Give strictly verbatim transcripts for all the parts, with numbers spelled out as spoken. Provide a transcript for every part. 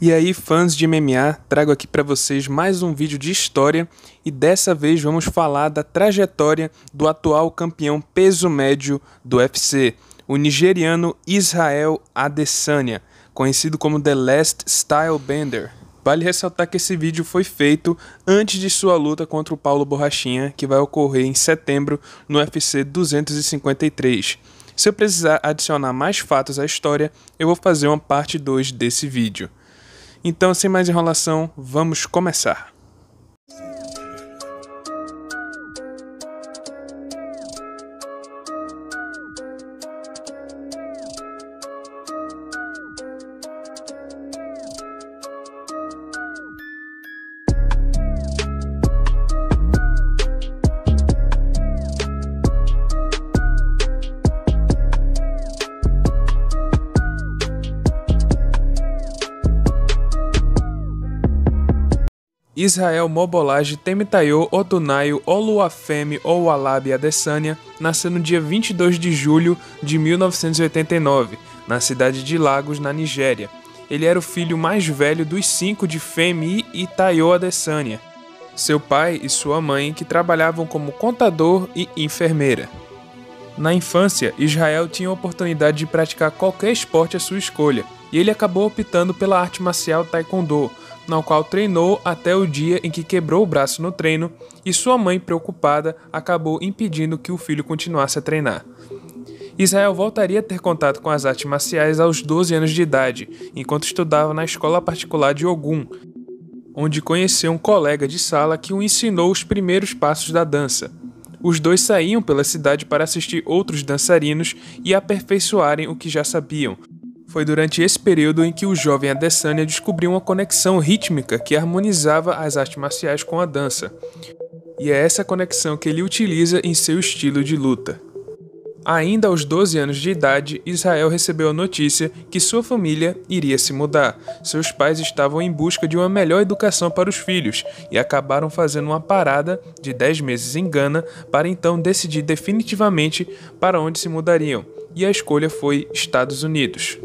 E aí, fãs de M M A, trago aqui para vocês mais um vídeo de história e dessa vez vamos falar da trajetória do atual campeão peso médio do U F C, o nigeriano Israel Adesanya, conhecido como The Last Stylebender. Vale ressaltar que esse vídeo foi feito antes de sua luta contra o Paulo Borrachinha, que vai ocorrer em setembro no U F C duzentos e cinquenta e três. Se eu precisar adicionar mais fatos à história, eu vou fazer uma parte dois desse vídeo. Então, sem mais enrolação, vamos começar. Israel Mobolage Temitayo Otunayo Oluwafemi Owalabi Adesanya nasceu no dia vinte e dois de julho de mil novecentos e oitenta e nove, na cidade de Lagos, na Nigéria. Ele era o filho mais velho dos cinco de Femi e Tayo Adesanya, seu pai e sua mãe, que trabalhavam como contador e enfermeira. Na infância, Israel tinha a oportunidade de praticar qualquer esporte à sua escolha, e ele acabou optando pela arte marcial Taekwondo, na qual treinou até o dia em que quebrou o braço no treino e sua mãe, preocupada, acabou impedindo que o filho continuasse a treinar. Israel voltaria a ter contato com as artes marciais aos doze anos de idade, enquanto estudava na escola particular de Ogun, onde conheceu um colega de sala que o ensinou os primeiros passos da dança. Os dois saíam pela cidade para assistir outros dançarinos e aperfeiçoarem o que já sabiam. Foi durante esse período em que o jovem Adesanya descobriu uma conexão rítmica que harmonizava as artes marciais com a dança. E é essa conexão que ele utiliza em seu estilo de luta. Ainda aos doze anos de idade, Israel recebeu a notícia que sua família iria se mudar. Seus pais estavam em busca de uma melhor educação para os filhos e acabaram fazendo uma parada de dez meses em Gana para então decidir definitivamente para onde se mudariam. E a escolha foi Estados Unidos.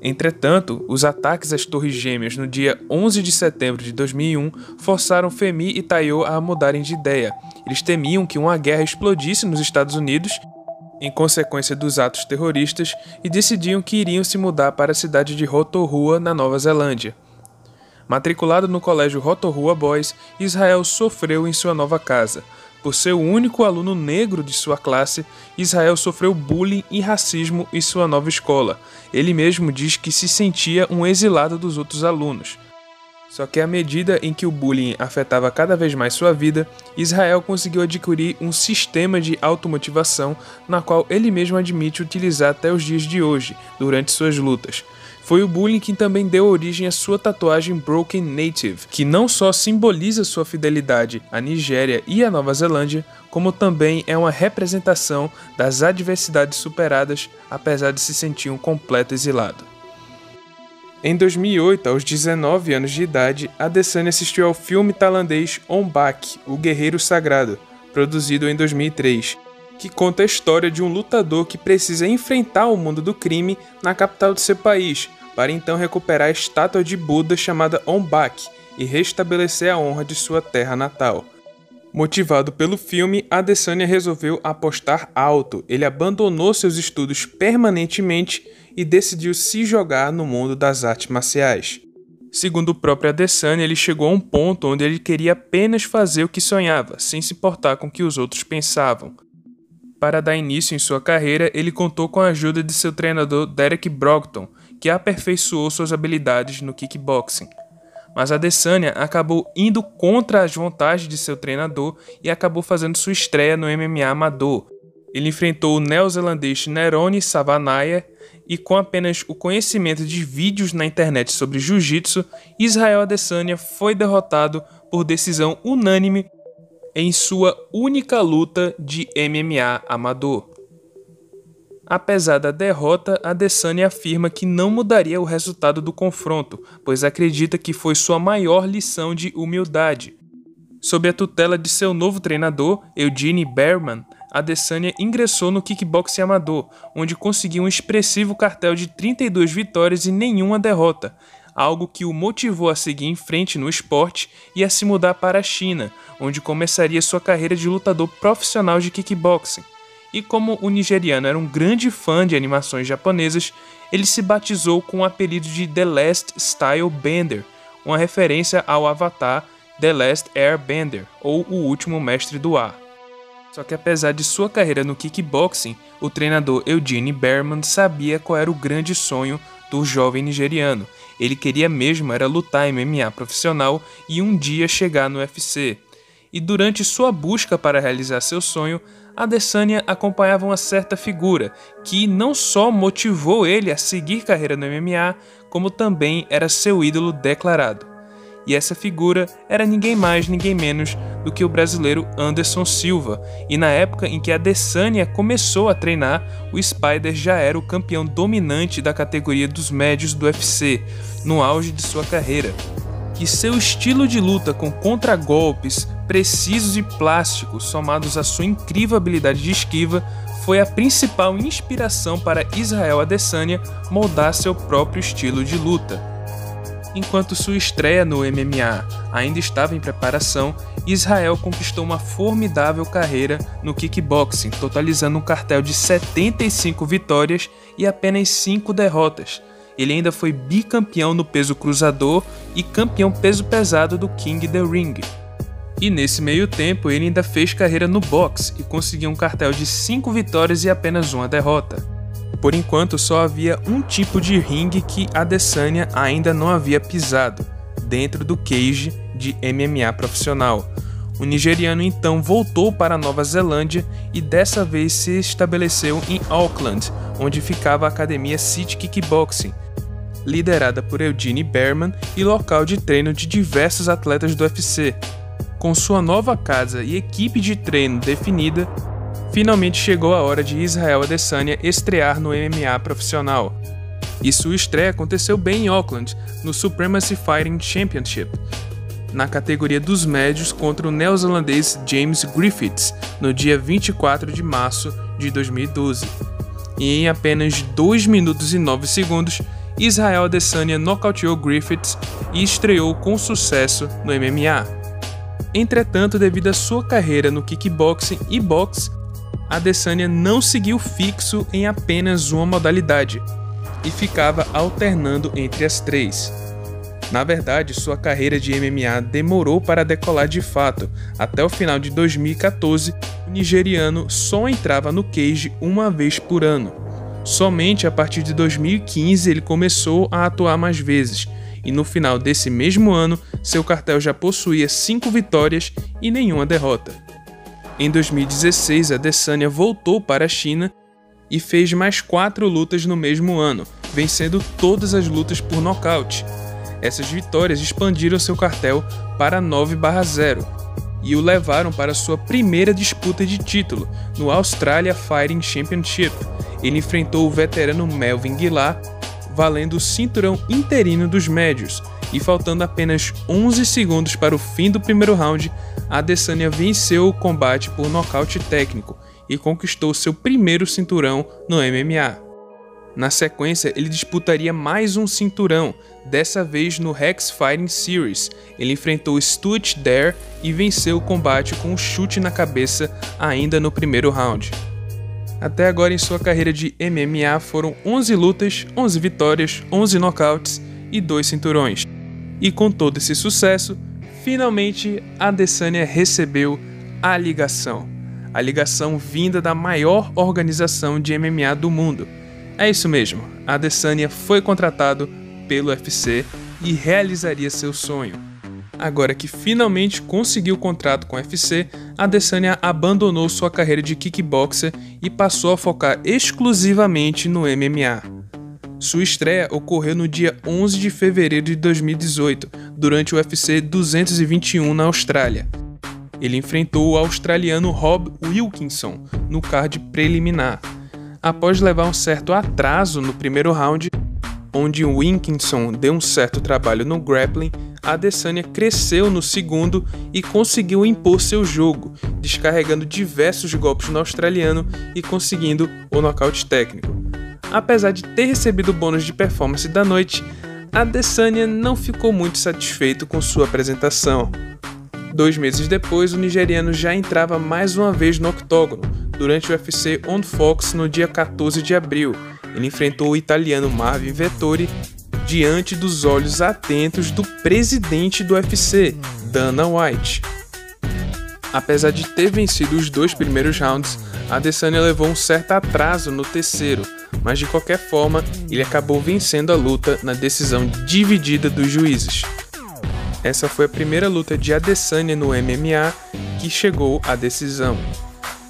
Entretanto, os ataques às Torres Gêmeas no dia onze de setembro de dois mil e um forçaram Femi e Tayo a mudarem de ideia. Eles temiam que uma guerra explodisse nos Estados Unidos em consequência dos atos terroristas e decidiam que iriam se mudar para a cidade de Rotorua, na Nova Zelândia. Matriculado no colégio Rotorua Boys, Israel sofreu em sua nova casa. Por ser o único aluno negro de sua classe, Israel sofreu bullying e racismo em sua nova escola. Ele mesmo diz que se sentia um exilado dos outros alunos. Só que à medida em que o bullying afetava cada vez mais sua vida, Israel conseguiu adquirir um sistema de automotivação na qual ele mesmo admite utilizar até os dias de hoje, durante suas lutas. Foi o bullying que também deu origem à sua tatuagem Broken Native, que não só simboliza sua fidelidade à Nigéria e à Nova Zelândia, como também é uma representação das adversidades superadas, apesar de se sentir um completo exilado. Em dois mil e oito, aos dezenove anos de idade, Adesanya assistiu ao filme tailandês Ong Bak, O Guerreiro Sagrado, produzido em dois mil e três. Que conta a história de um lutador que precisa enfrentar o mundo do crime na capital do seu país, para então recuperar a estátua de Buda chamada Ong Bak e restabelecer a honra de sua terra natal. Motivado pelo filme, Adesanya resolveu apostar alto. Ele abandonou seus estudos permanentemente e decidiu se jogar no mundo das artes marciais. Segundo o próprio Adesanya, ele chegou a um ponto onde ele queria apenas fazer o que sonhava, sem se importar com o que os outros pensavam. Para dar início em sua carreira, ele contou com a ajuda de seu treinador Derek Brockton, que aperfeiçoou suas habilidades no kickboxing. Mas Adesanya acabou indo contra as vontades de seu treinador e acabou fazendo sua estreia no M M A amador. Ele enfrentou o neozelandês Neroni Savanaya e, com apenas o conhecimento de vídeos na internet sobre jiu-jitsu, Israel Adesanya foi derrotado por decisão unânime em sua única luta de M M A amador. Apesar da derrota, Adesanya afirma que não mudaria o resultado do confronto, pois acredita que foi sua maior lição de humildade. Sob a tutela de seu novo treinador, Eugene Bareman, Adesanya ingressou no kickboxing amador, onde conseguiu um expressivo cartel de trinta e duas vitórias e nenhuma derrota, algo que o motivou a seguir em frente no esporte e a se mudar para a China, onde começaria sua carreira de lutador profissional de kickboxing. E como o nigeriano era um grande fã de animações japonesas, ele se batizou com o apelido de The Last Stylebender, uma referência ao avatar The Last Airbender, ou O Último Mestre do Ar. Só que apesar de sua carreira no kickboxing, o treinador Eugene Bareman sabia qual era o grande sonho do jovem nigeriano. Ele queria mesmo era lutar M M A profissional e um dia chegar no U F C. E durante sua busca para realizar seu sonho, Adesanya acompanhava uma certa figura, que não só motivou ele a seguir carreira no M M A, como também era seu ídolo declarado. E essa figura era ninguém mais, ninguém menos do que o brasileiro Anderson Silva, e na época em que Adesanya começou a treinar, o Spider já era o campeão dominante da categoria dos médios do U F C, no auge de sua carreira. E seu estilo de luta com contragolpes precisos e plásticos, somados à sua incrível habilidade de esquiva, foi a principal inspiração para Israel Adesanya moldar seu próprio estilo de luta. Enquanto sua estreia no M M A ainda estava em preparação, Israel conquistou uma formidável carreira no kickboxing, totalizando um cartel de setenta e cinco vitórias e apenas cinco derrotas. Ele ainda foi bicampeão no peso cruzador e campeão peso pesado do King The Ring. E nesse meio tempo ele ainda fez carreira no boxe e conseguiu um cartel de cinco vitórias e apenas uma derrota. Por enquanto só havia um tipo de ringue que Adesanya ainda não havia pisado, dentro do cage de M M A profissional. O nigeriano então voltou para a Nova Zelândia e dessa vez se estabeleceu em Auckland, onde ficava a academia City Kickboxing, liderada por Eugene Bareman e local de treino de diversos atletas do U F C. Com sua nova casa e equipe de treino definida, finalmente chegou a hora de Israel Adesanya estrear no M M A profissional. E sua estreia aconteceu bem em Auckland, no Supremacy Fighting Championship, na categoria dos médios contra o neozelandês James Griffiths, no dia vinte e quatro de março de dois mil e doze. E em apenas dois minutos e nove segundos, Israel Adesanya nocauteou Griffiths e estreou com sucesso no M M A. Entretanto, devido à sua carreira no kickboxing e boxe, Adesanya não seguiu fixo em apenas uma modalidade e ficava alternando entre as três. Na verdade, sua carreira de M M A demorou para decolar de fato. Até o final de dois mil e quatorze, o nigeriano só entrava no cage uma vez por ano. Somente a partir de dois mil e quinze ele começou a atuar mais vezes, e no final desse mesmo ano, seu cartel já possuía cinco vitórias e nenhuma derrota. Em dois mil e dezesseis, Adesanya voltou para a China e fez mais quatro lutas no mesmo ano, vencendo todas as lutas por nocaute. Essas vitórias expandiram seu cartel para nove a zero e o levaram para sua primeira disputa de título, no Australia Fighting Championship. Ele enfrentou o veterano Melvin Guillard, valendo o cinturão interino dos médios, e faltando apenas onze segundos para o fim do primeiro round, Adesanya venceu o combate por nocaute técnico e conquistou seu primeiro cinturão no M M A. Na sequência, ele disputaria mais um cinturão, dessa vez no Rex Fighting Series. Ele enfrentou Stuart Dare e venceu o combate com um chute na cabeça ainda no primeiro round. Até agora em sua carreira de M M A foram onze lutas, onze vitórias, onze nocautes e dois cinturões. E com todo esse sucesso, finalmente Adesanya recebeu a ligação. A ligação vinda da maior organização de M M A do mundo. É isso mesmo, Adesanya foi contratado pelo U F C e realizaria seu sonho. Agora que finalmente conseguiu o contrato com o U F C, Adesanya abandonou sua carreira de kickboxer e passou a focar exclusivamente no M M A. Sua estreia ocorreu no dia onze de fevereiro de dois mil e dezoito, durante o U F C duzentos e vinte e um na Austrália. Ele enfrentou o australiano Rob Wilkinson no card preliminar. Após levar um certo atraso no primeiro round, onde Wilkinson deu um certo trabalho no grappling, Adesanya cresceu no segundo e conseguiu impor seu jogo, descarregando diversos golpes no australiano e conseguindo o nocaute técnico. Apesar de ter recebido o bônus de performance da noite, Adesanya não ficou muito satisfeito com sua apresentação. Dois meses depois, o nigeriano já entrava mais uma vez no octógono, durante o U F C on Fox no dia quatorze de abril. Ele enfrentou o italiano Marvin Vettori diante dos olhos atentos do presidente do U F C, Dana White. Apesar de ter vencido os dois primeiros rounds, Adesanya levou um certo atraso no terceiro, mas de qualquer forma, ele acabou vencendo a luta na decisão dividida dos juízes. Essa foi a primeira luta de Adesanya no M M A que chegou à decisão.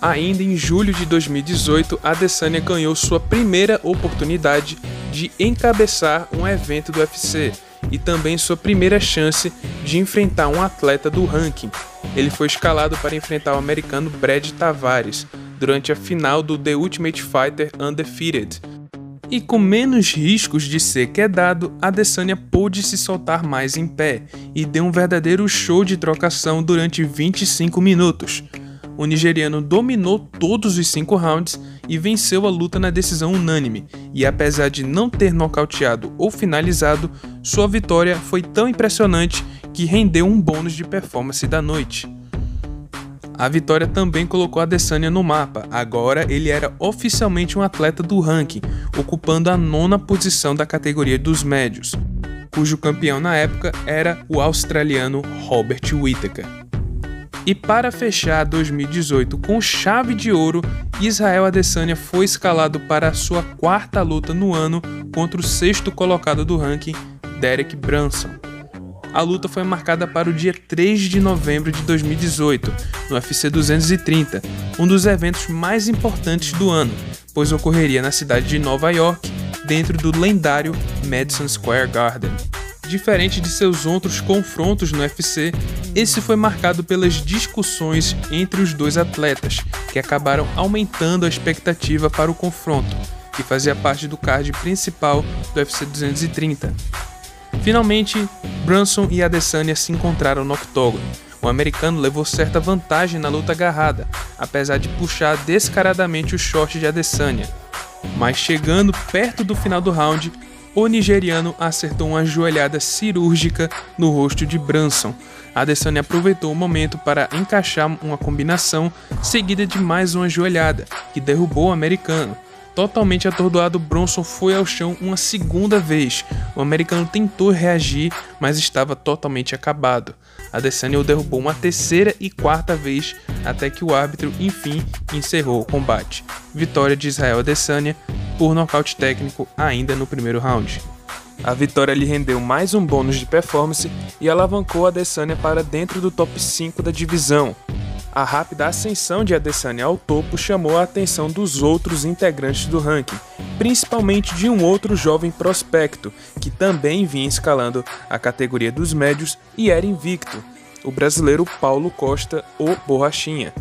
Ainda em julho de dois mil e dezoito, Adesanya ganhou sua primeira oportunidade de encabeçar um evento do U F C e também sua primeira chance de enfrentar um atleta do ranking. Ele foi escalado para enfrentar o americano Brad Tavares durante a final do The Ultimate Fighter Undefeated. E com menos riscos de ser quedado, Adesanya pôde se soltar mais em pé e deu um verdadeiro show de trocação durante vinte e cinco minutos. O nigeriano dominou todos os cinco rounds e venceu a luta na decisão unânime, e apesar de não ter nocauteado ou finalizado, sua vitória foi tão impressionante que rendeu um bônus de performance da noite. A vitória também colocou Adesanya no mapa. Agora ele era oficialmente um atleta do ranking, ocupando a nona posição da categoria dos médios, cujo campeão na época era o australiano Robert Whittaker. E para fechar dois mil e dezoito com chave de ouro, Israel Adesanya foi escalado para a sua quarta luta no ano contra o sexto colocado do ranking, Derek Brunson. A luta foi marcada para o dia três de novembro de dois mil e dezoito, no U F C duzentos e trinta, um dos eventos mais importantes do ano, pois ocorreria na cidade de Nova York, dentro do lendário Madison Square Garden. Diferente de seus outros confrontos no U F C, esse foi marcado pelas discussões entre os dois atletas, que acabaram aumentando a expectativa para o confronto, que fazia parte do card principal do U F C duzentos e trinta. Finalmente, Brunson e Adesanya se encontraram no octógono. O americano levou certa vantagem na luta agarrada, apesar de puxar descaradamente o short de Adesanya. Mas chegando perto do final do round, o nigeriano acertou uma joelhada cirúrgica no rosto de Brunson. Adesanya aproveitou o momento para encaixar uma combinação seguida de mais uma joelhada, que derrubou o americano. Totalmente atordoado, Brunson foi ao chão uma segunda vez. O americano tentou reagir, mas estava totalmente acabado. Adesanya o derrubou uma terceira e quarta vez, até que o árbitro, enfim, encerrou o combate. Vitória de Israel Adesanya por nocaute técnico ainda no primeiro round. A vitória lhe rendeu mais um bônus de performance e alavancou Adesanya para dentro do top cinco da divisão. A rápida ascensão de Adesanya ao topo chamou a atenção dos outros integrantes do ranking, principalmente de um outro jovem prospecto, que também vinha escalando a categoria dos médios e era invicto, o brasileiro Paulo Costa, ou Borrachinha.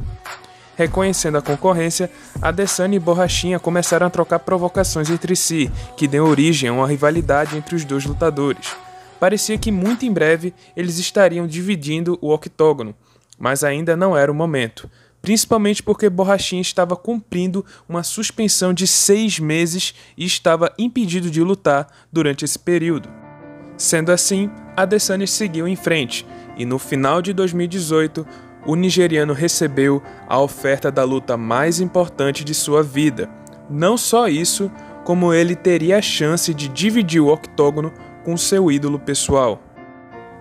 Reconhecendo a concorrência, Adesanya e Borrachinha começaram a trocar provocações entre si, que deu origem a uma rivalidade entre os dois lutadores. Parecia que muito em breve eles estariam dividindo o octógono, mas ainda não era o momento, principalmente porque Borrachinha estava cumprindo uma suspensão de seis meses e estava impedido de lutar durante esse período. Sendo assim, Adesanya seguiu em frente, e no final de dois mil e dezoito, o nigeriano recebeu a oferta da luta mais importante de sua vida. Não só isso, como ele teria a chance de dividir o octógono com seu ídolo pessoal.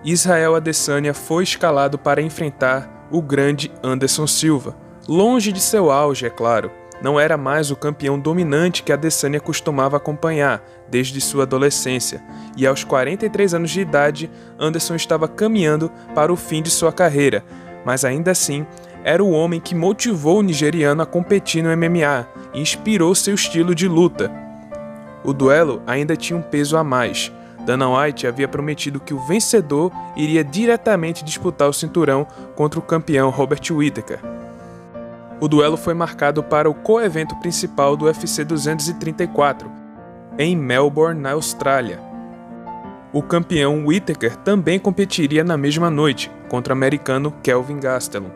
Israel Adesanya foi escalado para enfrentar o grande Anderson Silva. Longe de seu auge, é claro. Não era mais o campeão dominante que Adesanya costumava acompanhar desde sua adolescência. E aos quarenta e três anos de idade, Anderson estava caminhando para o fim de sua carreira. Mas ainda assim, era o homem que motivou o nigeriano a competir no M M A e inspirou seu estilo de luta. O duelo ainda tinha um peso a mais. Dana White havia prometido que o vencedor iria diretamente disputar o cinturão contra o campeão Robert Whittaker. O duelo foi marcado para o co-evento principal do U F C duzentos e trinta e quatro, em Melbourne, na Austrália. O campeão Whittaker também competiria na mesma noite, contra o americano Kelvin Gastelum.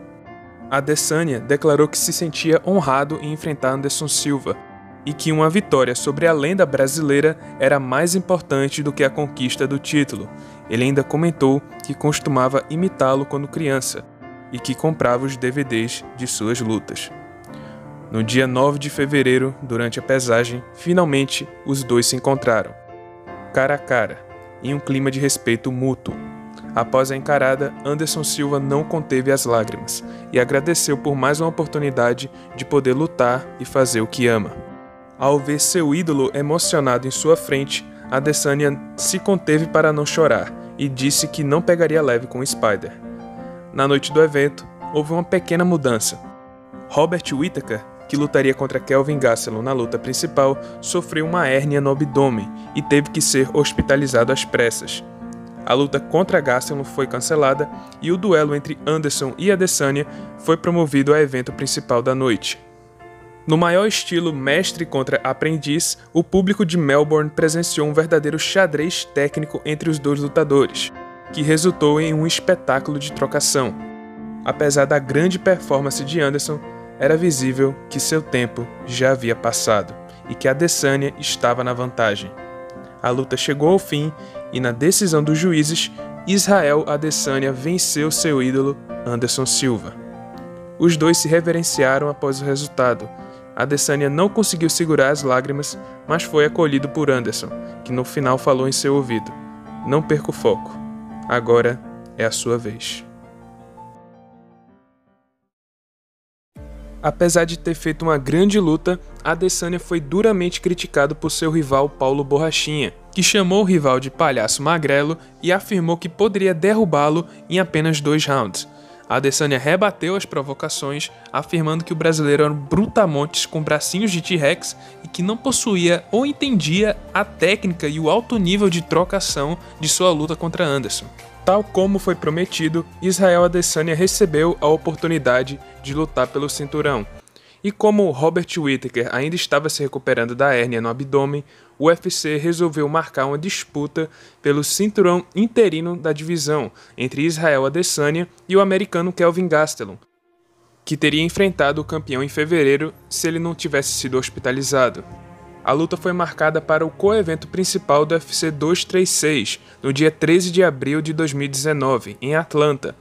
Adesanya declarou que se sentia honrado em enfrentar Anderson Silva, e que uma vitória sobre a lenda brasileira era mais importante do que a conquista do título. Ele ainda comentou que costumava imitá-lo quando criança e que comprava os D V Ds de suas lutas. No dia nove de fevereiro, durante a pesagem, finalmente os dois se encontraram, cara a cara, em um clima de respeito mútuo. Após a encarada, Anderson Silva não conteve as lágrimas e agradeceu por mais uma oportunidade de poder lutar e fazer o que ama. Ao ver seu ídolo emocionado em sua frente, Adesanya se conteve para não chorar e disse que não pegaria leve com o Spider. Na noite do evento, houve uma pequena mudança. Robert Whittaker, que lutaria contra Kelvin Gastelum na luta principal, sofreu uma hérnia no abdômen e teve que ser hospitalizado às pressas. A luta contra Gastelum foi cancelada e o duelo entre Anderson e Adesanya foi promovido a evento principal da noite. No maior estilo mestre contra aprendiz, o público de Melbourne presenciou um verdadeiro xadrez técnico entre os dois lutadores, que resultou em um espetáculo de trocação. Apesar da grande performance de Anderson, era visível que seu tempo já havia passado e que Adesanya estava na vantagem. A luta chegou ao fim e, na decisão dos juízes, Israel Adesanya venceu seu ídolo Anderson Silva. Os dois se reverenciaram após o resultado. Adesanya não conseguiu segurar as lágrimas, mas foi acolhido por Anderson, que no final falou em seu ouvido: "Não perca o foco. Agora é a sua vez." Apesar de ter feito uma grande luta, Adesanya foi duramente criticado por seu rival Paulo Borrachinha, que chamou o rival de palhaço magrelo e afirmou que poderia derrubá-lo em apenas dois rounds. Adesanya rebateu as provocações, afirmando que o brasileiro era um brutamontes com bracinhos de T-Rex e que não possuía ou entendia a técnica e o alto nível de trocação de sua luta contra Anderson. Tal como foi prometido, Israel Adesanya recebeu a oportunidade de lutar pelo cinturão. E como Robert Whittaker ainda estava se recuperando da hérnia no abdômen, o U F C resolveu marcar uma disputa pelo cinturão interino da divisão entre Israel Adesanya e o americano Kelvin Gastelum, que teria enfrentado o campeão em fevereiro se ele não tivesse sido hospitalizado. A luta foi marcada para o co-evento principal do U F C duzentos e trinta e seis, no dia treze de abril de dois mil e dezenove, em Atlanta.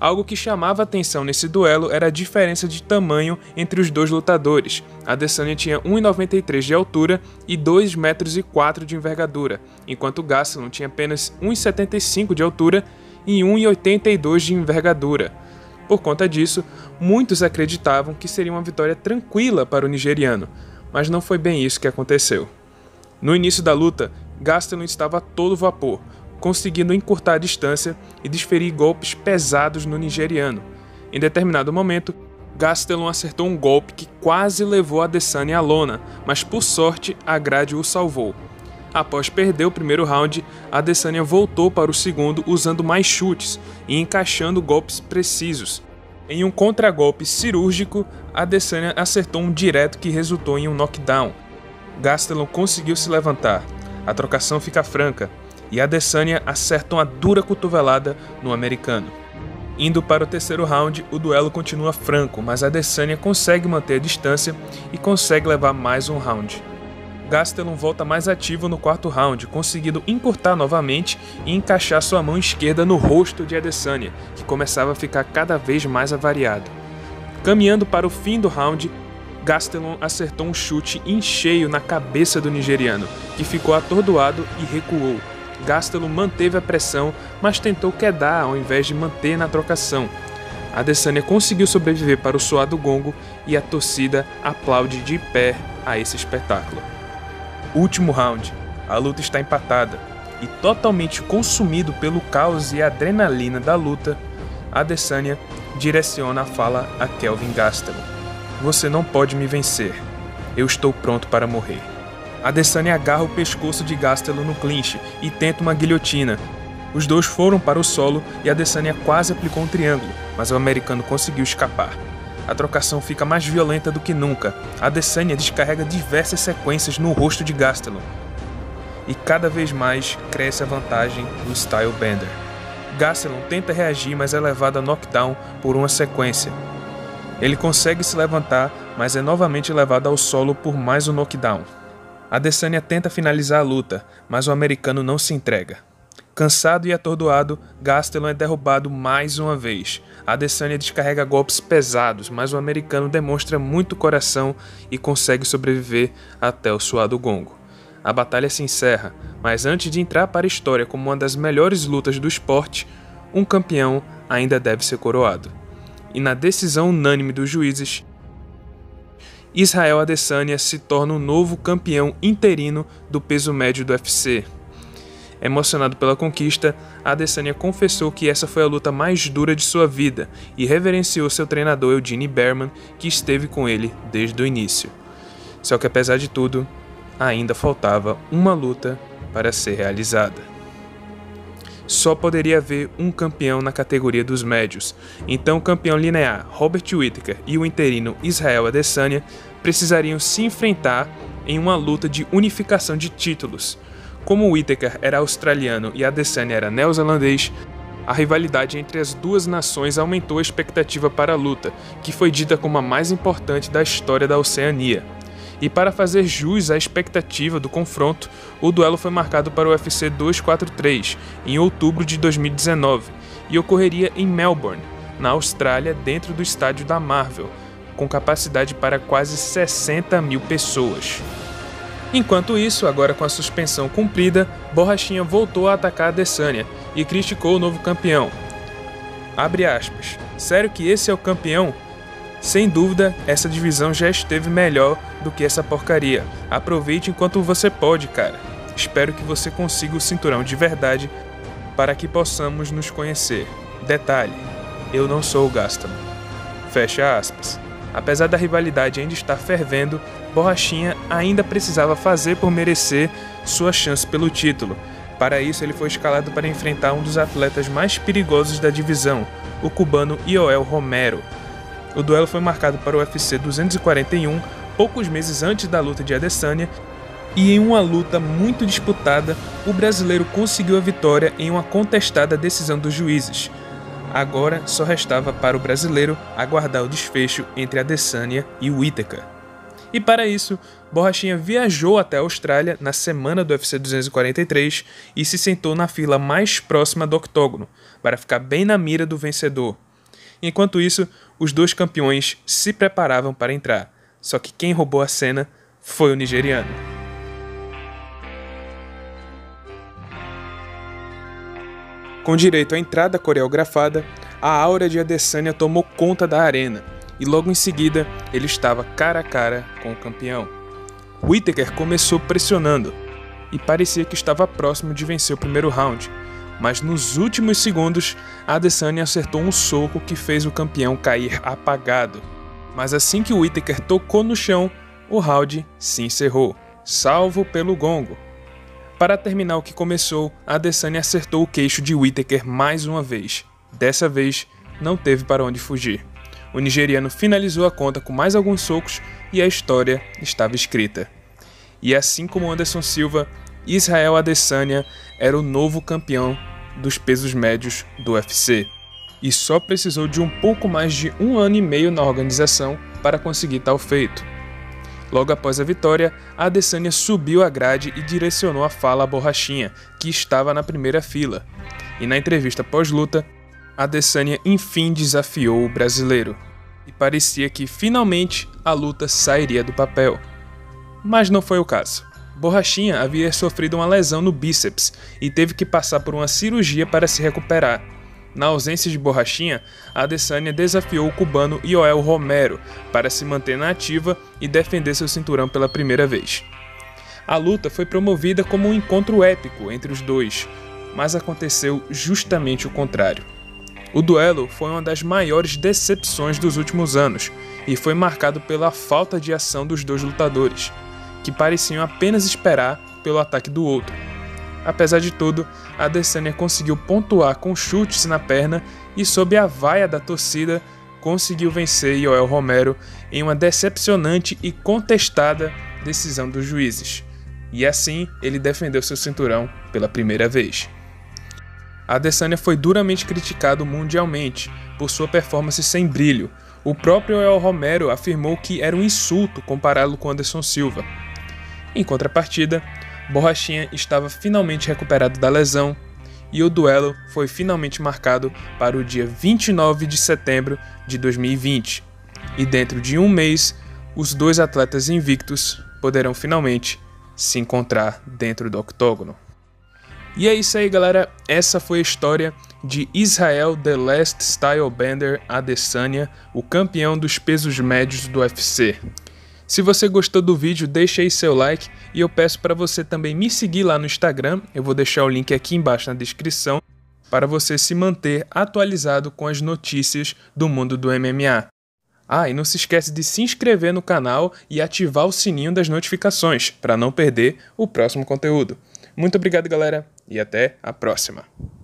Algo que chamava atenção nesse duelo era a diferença de tamanho entre os dois lutadores. Adesanya tinha um metro e noventa e três de altura e dois metros e quatro de envergadura, enquanto Gastelum tinha apenas um metro e setenta e cinco de altura e um metro e oitenta e dois de envergadura. Por conta disso, muitos acreditavam que seria uma vitória tranquila para o nigeriano, mas não foi bem isso que aconteceu. No início da luta, Gastelum estava a todo vapor, conseguindo encurtar a distância e desferir golpes pesados no nigeriano. Em determinado momento, Gastelum acertou um golpe que quase levou Adesanya à lona, mas por sorte a grade o salvou. Após perder o primeiro round, Adesanya voltou para o segundo usando mais chutes e encaixando golpes precisos. Em um contragolpe cirúrgico, Adesanya acertou um direto que resultou em um knockdown. Gastelum conseguiu se levantar. A trocação fica franca e Adesanya acerta uma dura cotovelada no americano. Indo para o terceiro round, o duelo continua franco, mas Adesanya consegue manter a distância e consegue levar mais um round. Gastelum volta mais ativo no quarto round, conseguindo encurtar novamente e encaixar sua mão esquerda no rosto de Adesanya, que começava a ficar cada vez mais avariado. Caminhando para o fim do round, Gastelum acertou um chute em cheio na cabeça do nigeriano, que ficou atordoado e recuou. Gastelum manteve a pressão, mas tentou quedar ao invés de manter na trocação. Adesanya conseguiu sobreviver para o soar do gongo e a torcida aplaude de pé a esse espetáculo. Último round. A luta está empatada e, totalmente consumido pelo caos e adrenalina da luta, Adesanya direciona a fala a Kelvin Gastelum: "Você não pode me vencer. Eu estou pronto para morrer." Adesanya agarra o pescoço de Gastelum no clinch e tenta uma guilhotina. Os dois foram para o solo e Adesanya quase aplicou um triângulo, mas o americano conseguiu escapar. A trocação fica mais violenta do que nunca. Adesanya descarrega diversas sequências no rosto de Gastelum e cada vez mais cresce a vantagem do Stylebender. Gastelum tenta reagir, mas é levado a knockdown por uma sequência. Ele consegue se levantar, mas é novamente levado ao solo por mais um knockdown. Adesanya tenta finalizar a luta, mas o americano não se entrega. Cansado e atordoado, Gastelum é derrubado mais uma vez. Adesanya descarrega golpes pesados, mas o americano demonstra muito coração e consegue sobreviver até o suado gongo. A batalha se encerra, mas antes de entrar para a história como uma das melhores lutas do esporte, um campeão ainda deve ser coroado. E na decisão unânime dos juízes, Israel Adesanya se torna o novo campeão interino do peso médio do U F C. Emocionado pela conquista, Adesanya confessou que essa foi a luta mais dura de sua vida e reverenciou seu treinador Eugene Bareman, que esteve com ele desde o início. Só que apesar de tudo, ainda faltava uma luta para ser realizada. Só poderia haver um campeão na categoria dos médios, então o campeão linear Robert Whittaker e o interino Israel Adesanya precisariam se enfrentar em uma luta de unificação de títulos. Como Whittaker era australiano e Adesanya era neozelandês, a rivalidade entre as duas nações aumentou a expectativa para a luta, que foi dita como a mais importante da história da Oceania. E para fazer jus à expectativa do confronto, o duelo foi marcado para o U F C duzentos e quarenta e três, em outubro de dois mil e dezenove, e ocorreria em Melbourne, na Austrália, dentro do estádio da Marvel, com capacidade para quase sessenta mil pessoas. Enquanto isso, agora com a suspensão cumprida, Borrachinha voltou a atacar Adesanya e criticou o novo campeão. Abre aspas. Sério que esse é o campeão? Sem dúvida, essa divisão já esteve melhor do que essa porcaria. Aproveite enquanto você pode, cara. Espero que você consiga o cinturão de verdade para que possamos nos conhecer. Detalhe, eu não sou o Gastelum. Fecha aspas. Apesar da rivalidade ainda estar fervendo, Borrachinha ainda precisava fazer por merecer sua chance pelo título. Para isso, ele foi escalado para enfrentar um dos atletas mais perigosos da divisão, o cubano Yoel Romero. O duelo foi marcado para o U F C duzentos e quarenta e um, poucos meses antes da luta de Adesanya, e em uma luta muito disputada, o brasileiro conseguiu a vitória em uma contestada decisão dos juízes. Agora só restava para o brasileiro aguardar o desfecho entre Adesanya e Whittaker. E para isso, Borrachinha viajou até a Austrália na semana do U F C duzentos e quarenta e três e se sentou na fila mais próxima do octógono, para ficar bem na mira do vencedor. Enquanto isso, os dois campeões se preparavam para entrar, só que quem roubou a cena foi o nigeriano. Com direito à entrada coreografada, a aura de Adesanya tomou conta da arena, e logo em seguida ele estava cara a cara com o campeão. Whittaker começou pressionando, e parecia que estava próximo de vencer o primeiro round, mas nos últimos segundos Adesanya acertou um soco que fez o campeão cair apagado. Mas assim que Whittaker tocou no chão, o round se encerrou, salvo pelo gongo. Para terminar o que começou, Adesanya acertou o queixo de Whittaker mais uma vez. Dessa vez, não teve para onde fugir. O nigeriano finalizou a conta com mais alguns socos e a história estava escrita. E assim como Anderson Silva, Israel Adesanya era o novo campeão dos pesos médios do U F C. E só precisou de um pouco mais de um ano e meio na organização para conseguir tal feito. Logo após a vitória, Adesanya subiu a grade e direcionou a fala a Borrachinha, que estava na primeira fila. E na entrevista pós-luta, Adesanya enfim desafiou o brasileiro. E parecia que finalmente a luta sairia do papel. Mas não foi o caso. Borrachinha havia sofrido uma lesão no bíceps e teve que passar por uma cirurgia para se recuperar. Na ausência de Borrachinha, Adesanya desafiou o cubano Yoel Romero para se manter na ativa e defender seu cinturão pela primeira vez. A luta foi promovida como um encontro épico entre os dois, mas aconteceu justamente o contrário. O duelo foi uma das maiores decepções dos últimos anos e foi marcado pela falta de ação dos dois lutadores, que pareciam apenas esperar pelo ataque do outro. Apesar de tudo, Adesanya conseguiu pontuar com chutes na perna e, sob a vaia da torcida, conseguiu vencer Yoel Romero em uma decepcionante e contestada decisão dos juízes. E assim, ele defendeu seu cinturão pela primeira vez. Adesanya foi duramente criticado mundialmente por sua performance sem brilho, O próprio Yoel Romero afirmou que era um insulto compará-lo com Anderson Silva. Em contrapartida, Borrachinha estava finalmente recuperado da lesão e o duelo foi finalmente marcado para o dia vinte e nove de setembro de dois mil e vinte. E dentro de um mês, os dois atletas invictos poderão finalmente se encontrar dentro do octógono. E é isso aí, galera, essa foi a história de Israel The Last Stylebender Adesanya, o campeão dos pesos médios do U F C. Se você gostou do vídeo, deixe aí seu like e eu peço para você também me seguir lá no Instagram, eu vou deixar o link aqui embaixo na descrição, para você se manter atualizado com as notícias do mundo do M M A. Ah, e não se esquece de se inscrever no canal e ativar o sininho das notificações, para não perder o próximo conteúdo. Muito obrigado, galera, e até a próxima!